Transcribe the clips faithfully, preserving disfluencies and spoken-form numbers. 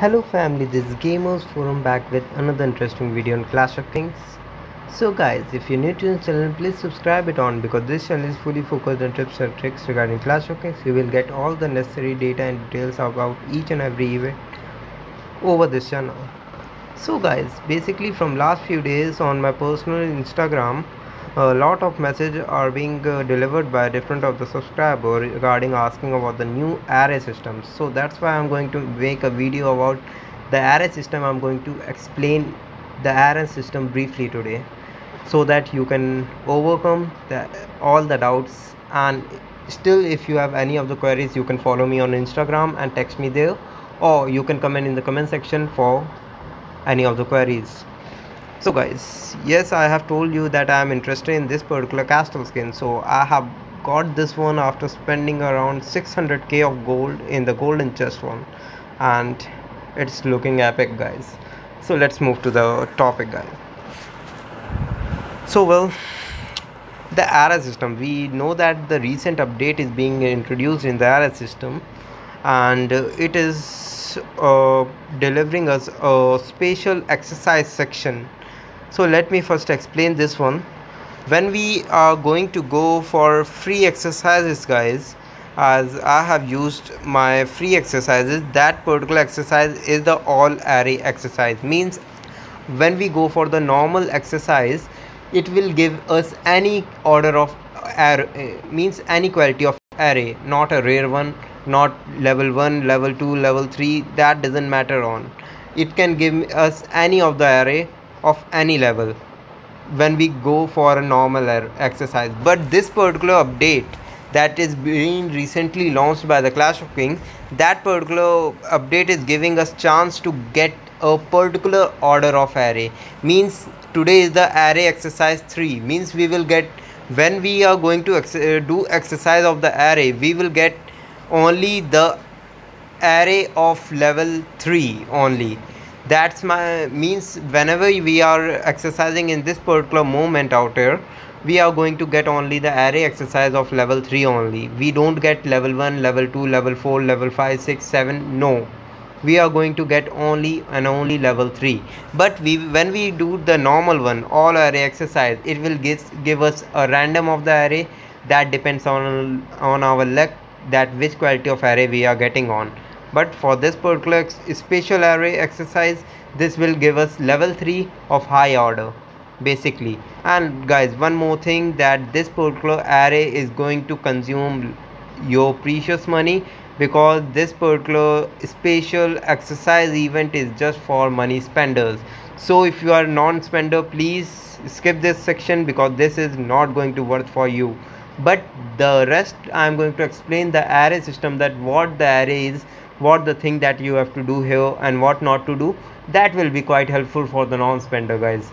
Hello family, this is Gamerz Forum back with another interesting video on Clash of Kings. So guys, if you're new to this channel, please subscribe it on because this channel is fully focused on tips and tricks regarding Clash of Kings. You will get all the necessary data and details about each and every event over this channel. So guys, basically from last few days on my personal Instagram, a lot of messages are being uh, delivered by different of the subscriber regarding asking about the new array system. So that's why I'm going to make a video about the array system. I'm going to explain the array system briefly today so that you can overcome the, all the doubts. And still, if you have any of the queries, you can follow me on Instagram and text me there, or you can comment in the comment section for any of the queries. So guys, yes, I have told you that I am interested in this particular castle skin. So I have got this one after spending around six hundred K of gold in the golden chest one, and it's looking epic guys. So let's move to the topic guys. So well, the array system, we know that the recent update is being introduced in the array system, and it is uh, delivering us a special exercise section. So let me first explain this one. When we are going to go for free exercises guys, as I have used my free exercises, that particular exercise is the all array exercise. Means when we go for the normal exercise, it will give us any order of array, means any quality of array, not a rare one, not level one, level two, level three, that doesn't matter on. It can give us any of the array of any level when we go for a normal exercise. But this particular update that is being recently launched by the Clash of Kings, that particular update is giving us chance to get a particular order of array. Means today is the array exercise three. Means we will get, when we are going to ex do exercise of the array, we will get only the array of level three only. That's my means whenever we are exercising in this particular moment out here, we are going to get only the array exercise of level three only. We don't get level one, level two, level four, level five, six, seven. No, we are going to get only and only level three. But we, when we do the normal one, all array exercise, it will give, give us a random of the array. That depends on on our luck, that which quality of array we are getting on. But for this particular special array exercise, this will give us level three of high order basically. And guys, one more thing, that this particular array is going to consume your precious money, because this particular special exercise event is just for money spenders. So if you are non-spender, please skip this section because this is not going to work for you. But the rest I am going to explain the array system, that what the array is, what the thing that you have to do here and what not to do. That will be quite helpful for the non-spender guys.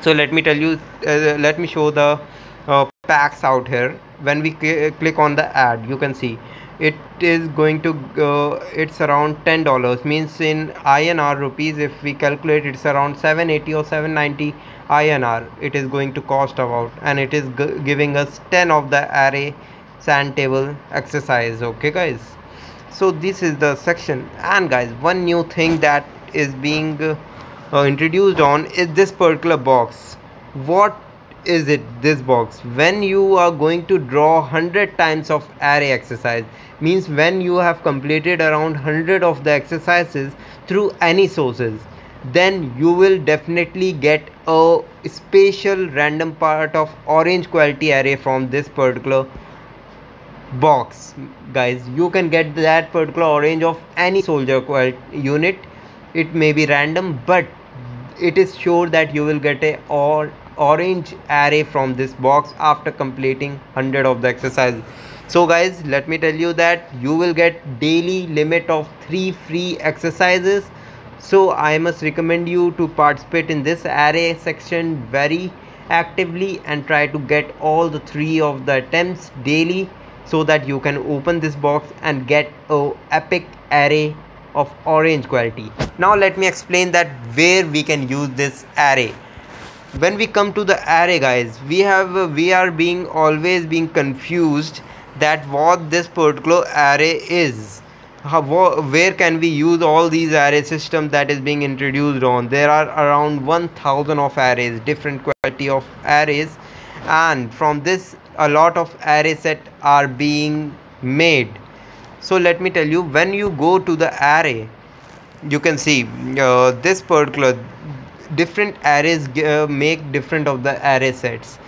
So let me tell you, uh, let me show the uh, packs out here. When we cl click on the ad, you can see it is going to go, it's around ten dollars. Means in I N R rupees, if we calculate, it's around seven eighty or seven ninety I N R it is going to cost about, and it is giving us ten of the array sand table exercise. Okay guys, so this is the section. And guys, one new thing that is being uh, uh, introduced on is this particular box. What is it? This box, when you are going to draw one hundred times of array exercise, means when you have completed around one hundred of the exercises through any sources, then you will definitely get a special random part of orange quality array from this particular box guys. You can get that particular orange of any soldier unit. It may be random, but it is sure that you will get a or orange array from this box after completing one hundred of the exercises. So guys, let me tell you that you will get daily limit of three free exercises. So I must recommend you to participate in this array section very actively and try to get all the three of the attempts daily, so that you can open this box and get a epic array of orange quality. Now let me explain that where we can use this array. When we come to the array guys, we have uh, we are being always being confused that what this particular array is. how, where can we use all these array system that is being introduced on. There are around one thousand of arrays, different quality of arrays, and from this a lot of array set are being made. So let me tell you, when you go to the array, you can see uh, this particular different arrays uh, make different of the array sets.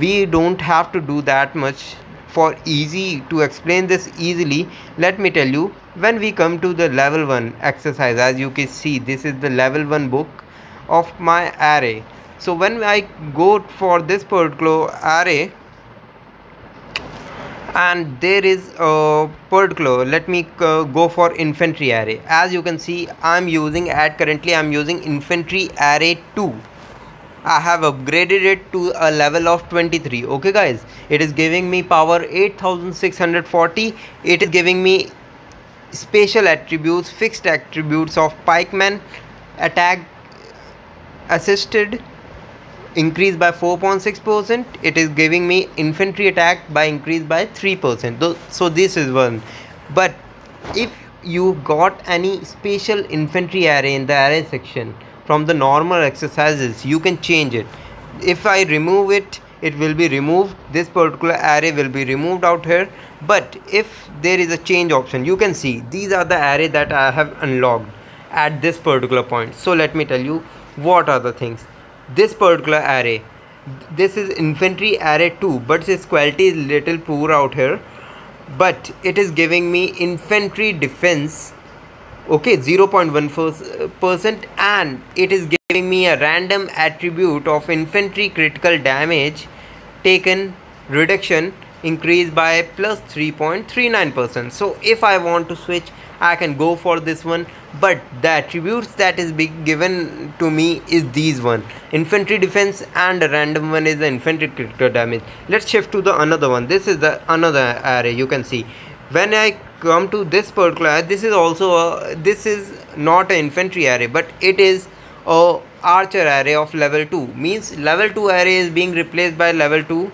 We don't have to do that much for easy to explain this easily. Let me tell you, when we come to the level one exercise, as you can see, this is the level one book of my array. So when I go for this particular array, and there is a particular, let me uh, go for infantry array. As you can see, I'm using at currently I'm using infantry array two. I have upgraded it to a level of twenty-three. Okay guys, it is giving me power eight thousand six hundred forty. It is giving me special attributes, fixed attributes of pikemen, attack assisted increased by four point six percent. It is giving me infantry attack by increased by three percent. So this is one. But if you got any special infantry array in the array section from the normal exercises, you can change it. If I remove it, it will be removed. This particular array will be removed out here. But if there is a change option, you can see these are the array that I have unlocked at this particular point. So let me tell you what are the things. This particular array, this is infantry array two, but its quality is little poor out here, but it is giving me infantry defense, okay, zero point one percent, and it is giving me a random attribute of infantry critical damage taken reduction increased by plus three point three nine percent. So if I want to switch, I can go for this one, but the attributes that is being given to me is these one, infantry defense, and a random one is the infantry critical damage. Let's shift to the another one. This is the another array. You can see when I come to this particular, this is also a, this is not an infantry array, but it is a archer array of level two. Means level two array is being replaced by level two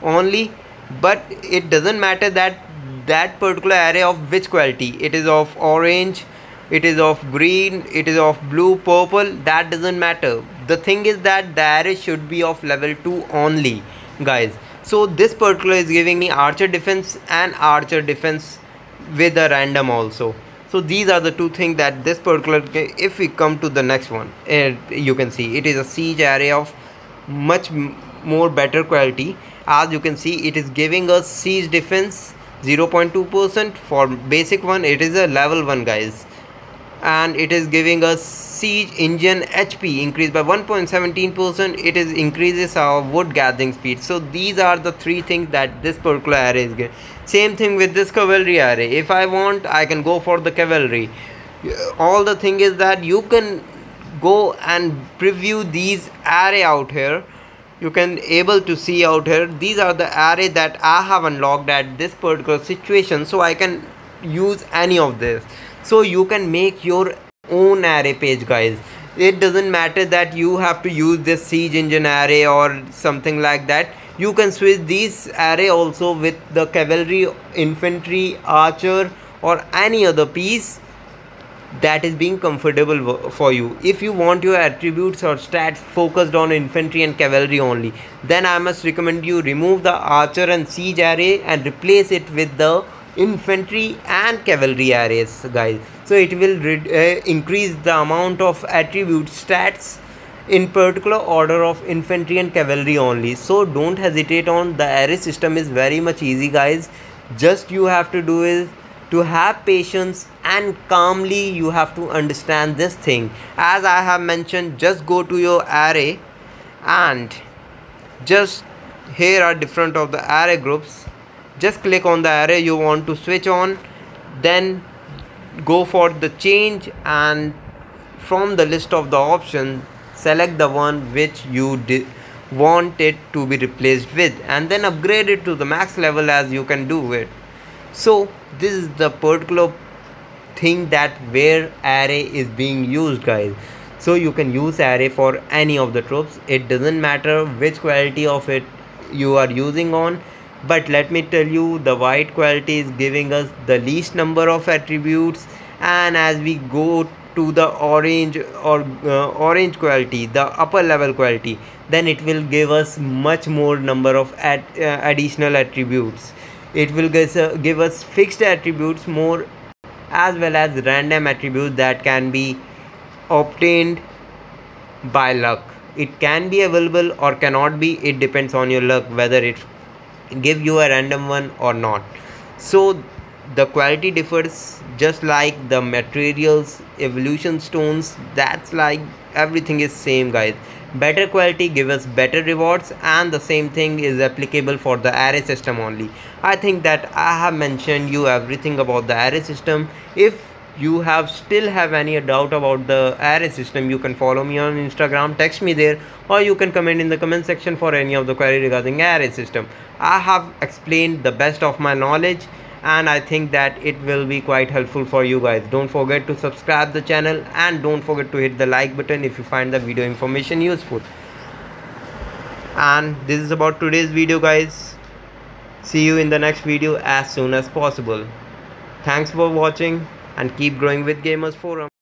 only, but it doesn't matter that that particular array of which quality it is, of orange, it is of green, it is of blue, purple, that doesn't matter. The thing is that the array should be of level two only, guys. So this particular is giving me archer defense and archer defense with a random also. So these are the two things that this particular. If we come to the next one, it, you can see it is a siege array of much more better quality. As you can see, it is giving us siege defense zero point two percent for basic one. It is a level one, guys, and it is giving us siege engine H P increased by one point one seven percent. It is increases our wood gathering speed. So these are the three things that this particular array is getting. Same thing with this cavalry array. If I want, I can go for the cavalry. All the thing is that you can go and preview these array out here. You can able to see out here, these are the array that I have unlocked at this particular situation, so I can use any of this. So you can make your own array page, guys. It doesn't matter that you have to use this siege engine array or something like that. You can switch these array also with the cavalry, infantry, archer, or any other piece that is being comfortable for you. If you want your attributes or stats focused on infantry and cavalry only, then I must recommend you remove the archer and siege array and replace it with the infantry and cavalry arrays, guys. So it will uh, increase the amount of attribute stats in particular order of infantry and cavalry only. So don't hesitate on the array system. Is very much easy, guys. Just you have to do is to have patience and calmly you have to understand this thing. As I have mentioned, just go to your array and just here are different of the array groups. Just click on the array you want to switch on, then go for the change, and from the list of the options select the one which you did want it to be replaced with, and then upgrade it to the max level as you can do it. So this is the particular thing that where array is being used, guys. So you can use array for any of the troops. It doesn't matter which quality of it you are using on. but let me tell you, the white quality is giving us the least number of attributes, and as we go to the orange or uh, orange quality, the upper level quality, then it will give us much more number of at, uh, additional attributes. It will give, uh, give us fixed attributes more, as well as random attributes that can be obtained by luck. It can be available or cannot be, it depends on your luck whether it give you a random one or not. So the quality differs, just like the materials, evolution stones, that's like everything is same, guys. Better quality give us better rewards, and the same thing is applicable for the array system only. I think that I have mentioned you everything about the array system. If you have still have any doubt about the array system, you can follow me on Instagram, text me there, or you can comment in the comment section for any of the query regarding array system. I have explained the best of my knowledge, and I think that it will be quite helpful for you guys. Don't forget to subscribe the channel, and don't forget to hit the like button if you find the video information useful. And this is about today's video, guys. See you in the next video as soon as possible. Thanks for watching, and keep growing with Gamerz Forum.